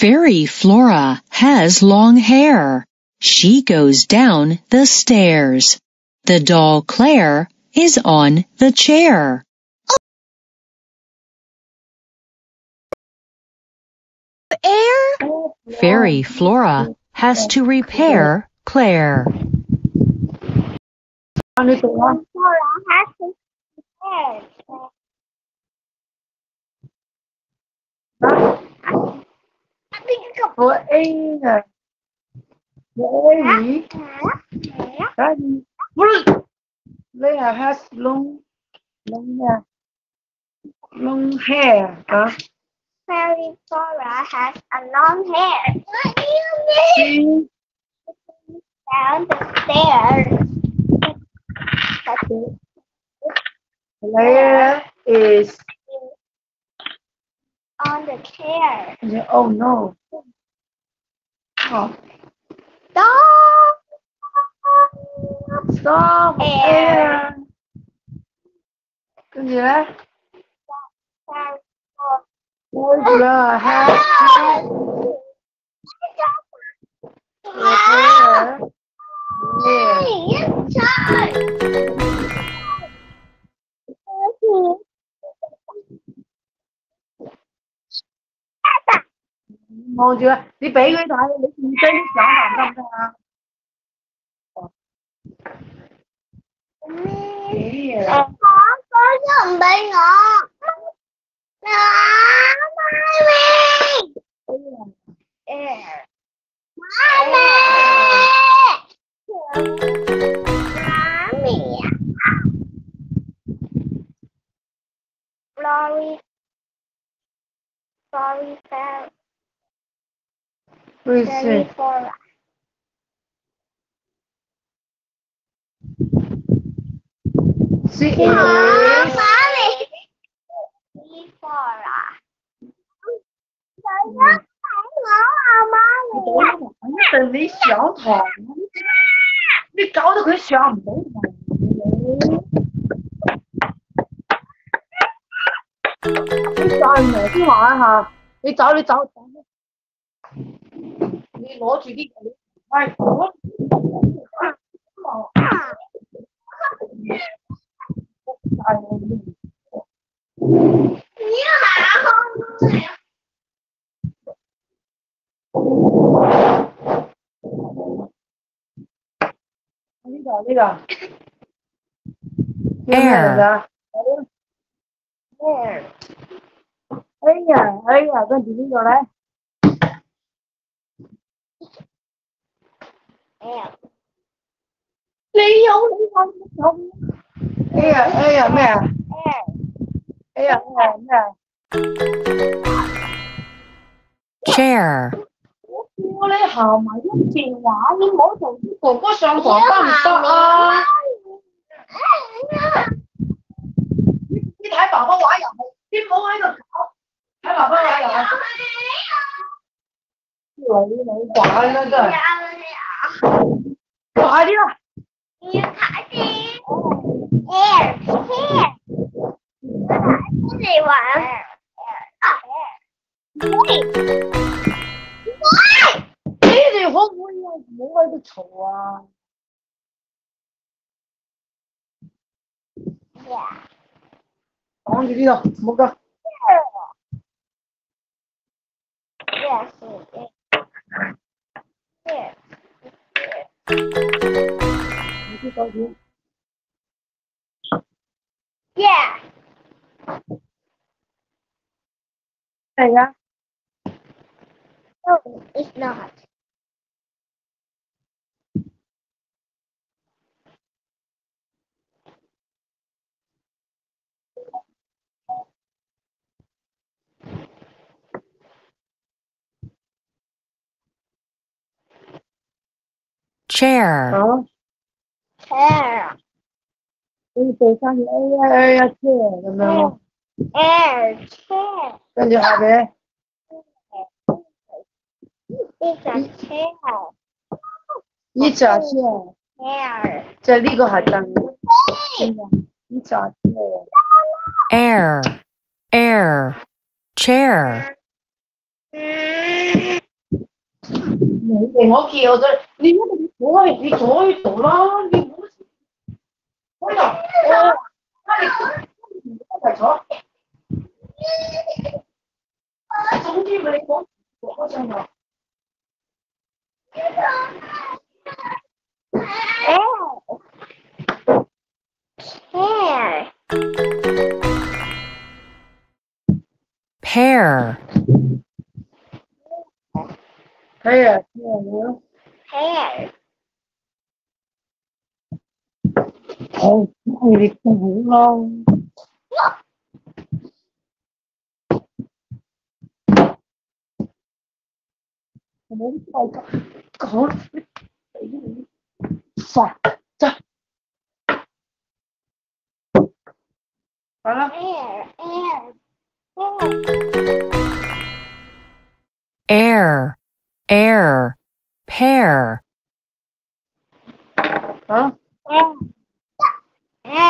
Fairy Flora has long hair. She goes down the stairs. The doll Claire is on the chair. Oh. Air? Fairy Flora has to repair Claire. Fairy Flora has to repair Claire. Leia has long hair. Fairy Flora has a long hair. What do you mean? She goes down the stairs. Leia is on the chair. Yeah, oh no. Oh. Stop. Air. Can you hear that? Ngon chưa? Đi bể cái thoại để chơi nước giỏ làm không ra. Con có chuẩn bị ngọt. Đó, mommy. Mommy. Sorry, fam. Fairy Flora. Đi lỗ chỉ đi quay lỗ Air. Chair. No, it's not. Chair. Chair. It's a chair. 我叫咗你乜嘢改做啦，你唔好開頭我一齊坐，總之咪你講嗰陣話，pear好，我哋講啦。我冇錯㗎，講快走，好啦。Air, pear. Huh? Air,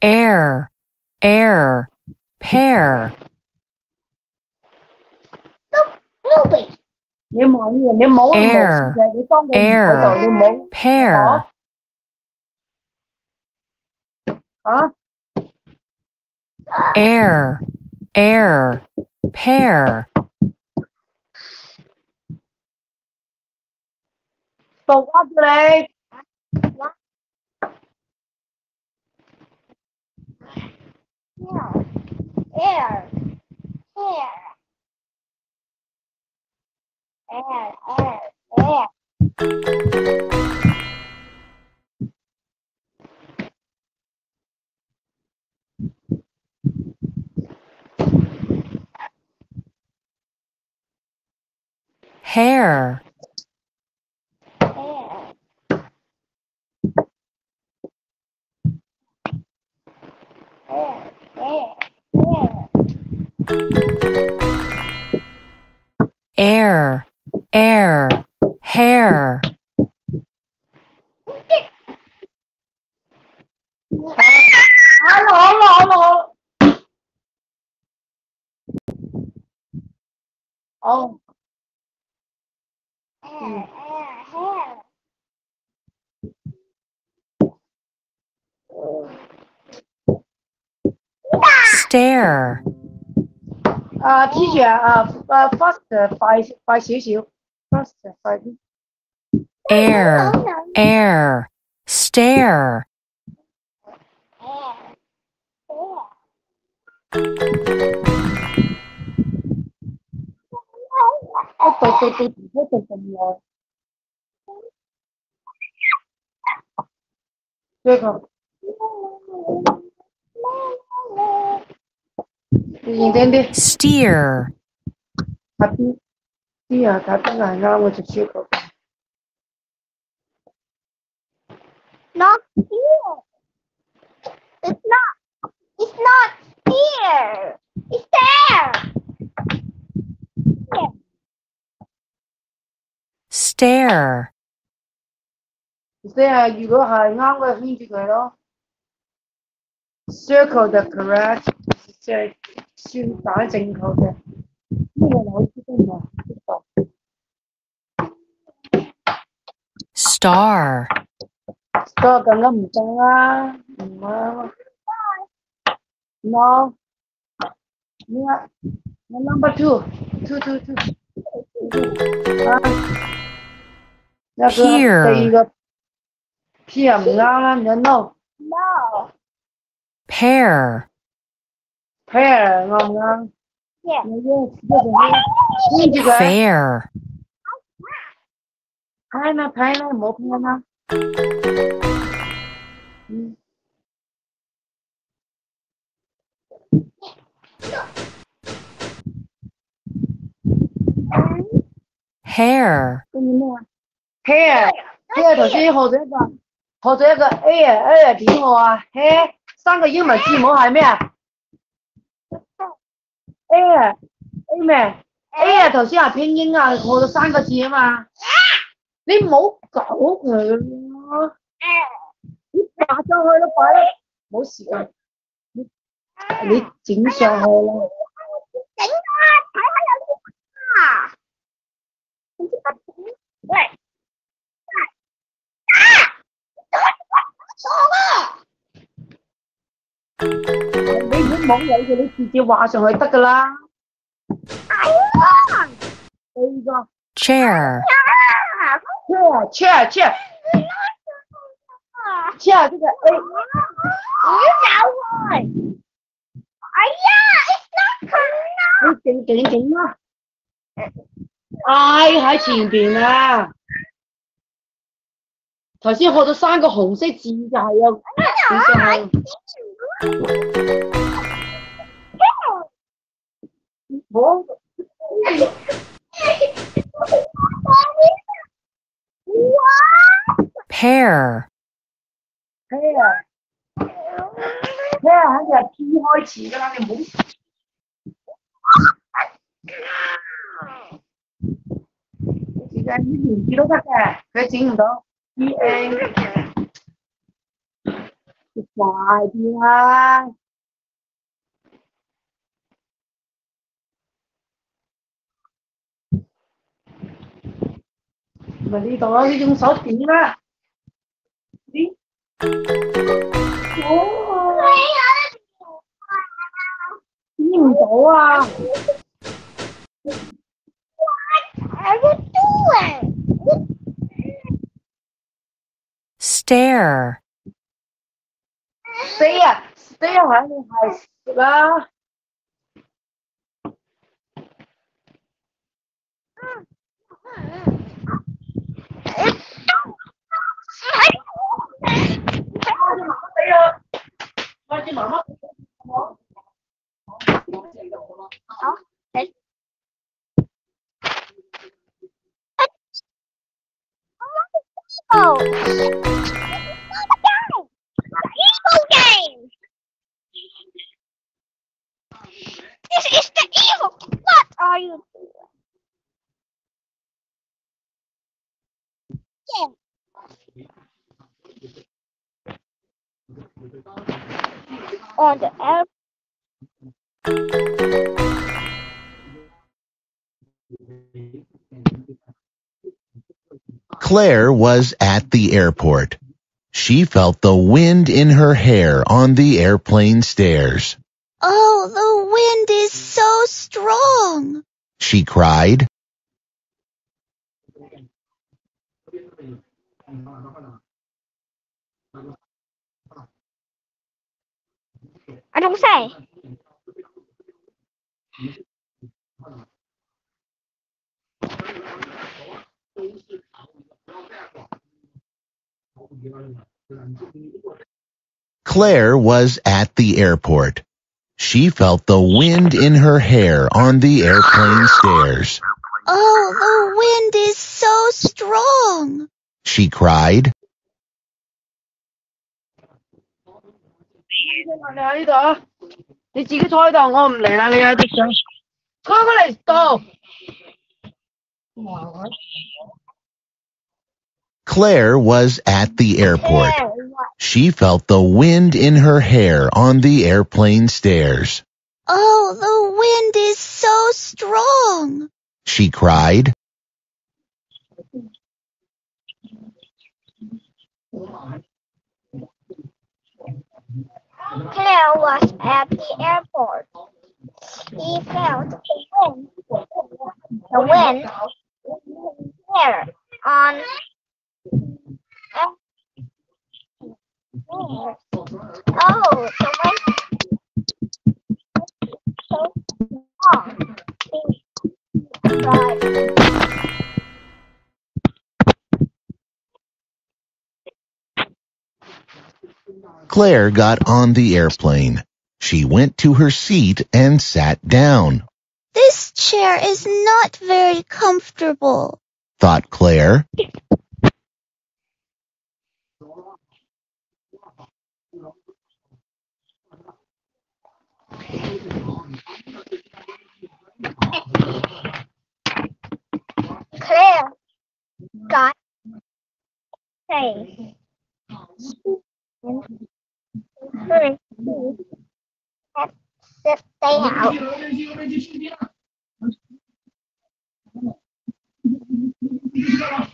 pear. Air, pear. Huh? Air, pear. So what do they? Air. Air, hair. Oh. Stare. Teacher, faster, by 少少 faster, 快啲。Air, stare. Steer. Not steer. It's not steer. It's there. Stare. Circle the correct. Star. No. Yeah. Number two. Two. Pear. No. Pear. Yeah. Fair. Hair. Hair 頭先學咗一個 air 點我啊 hair 三個英文字母係咩啊 ？air 咩 ？air 頭先係拼音啊，學咗三個字啊嘛。你唔好搞佢咯，你擺上去都擺啦，冇時間。你整上去啦。整啊！唔好理佢，你直接畫上去得㗎啦。係啊，第二個 chair，chair，chair，chair，這個 A， 唔好走開。哎呀 ，it's not correct。你整啦 ，I 喺前邊啊。 頭先學到三個紅色字就係啊，我pair喺個 P 開始㗎啦，你唔好，其實呢連字都得嘅，佢整唔到。 快啲啦！咪呢度咯，你用手點啦？點？哦！點唔到啊 ？What are you doing? Stare 肯定係啦。媽咪，好，嚟。 Oh, evil game! This is the evil. What are you doing? Yeah. On the air. Claire was at the airport. She felt the wind in her hair on the airplane stairs. Oh, the wind is so strong, she cried. I don't say. Claire was at the airport. She felt the wind in her hair on the airplane stairs. Oh, the wind is so strong, she cried. Claire was at the airport. She felt the wind in her hair on the airplane stairs. Oh, the wind is so strong, she cried. Claire was at the airport. She felt the wind in her hair on Claire got on the airplane. She went to her seat and sat down. This chair is not very comfortable, thought Claire. Claire got safe and hurried to sit down.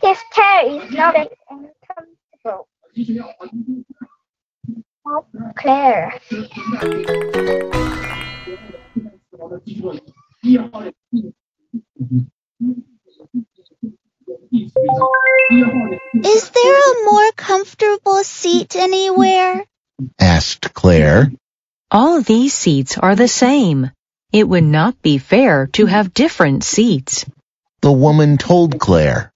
This chair is not as uncomfortable. of Claire. Is there a more comfortable seat anywhere? Asked Claire. All these seats are the same. It would not be fair to have different seats. The woman told Claire.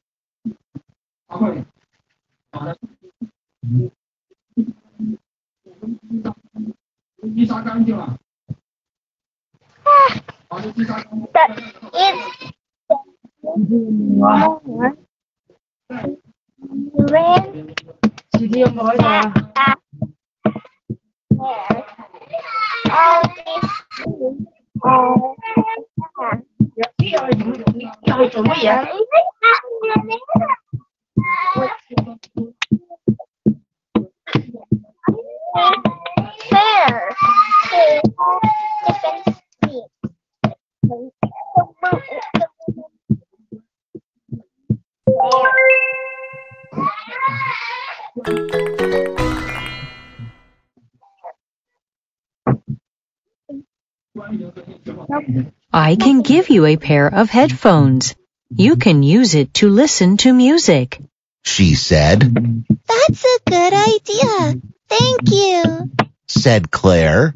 I can give you a pair of headphones. You can use it to listen to music, she said. That's a good idea. Thank you, said Claire.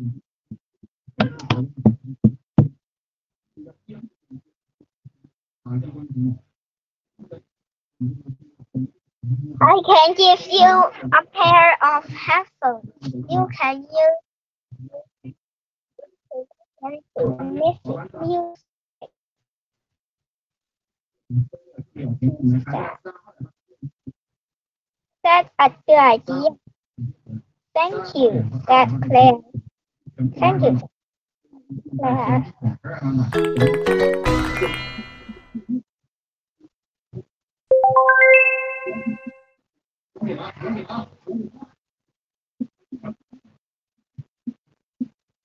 I can give you a pair of headphones. You can use it to listen to music. That's a good idea. Thank you, said Claire. Thank you, Claire. The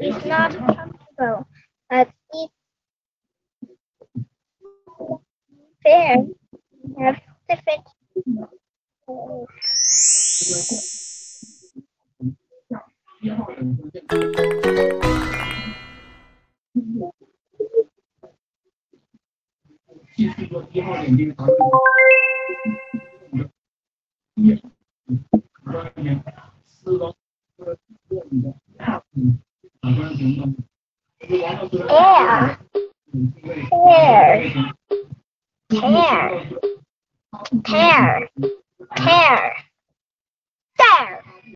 is not comfortable, but it's fair. We have different Pear.